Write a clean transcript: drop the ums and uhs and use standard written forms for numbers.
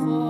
for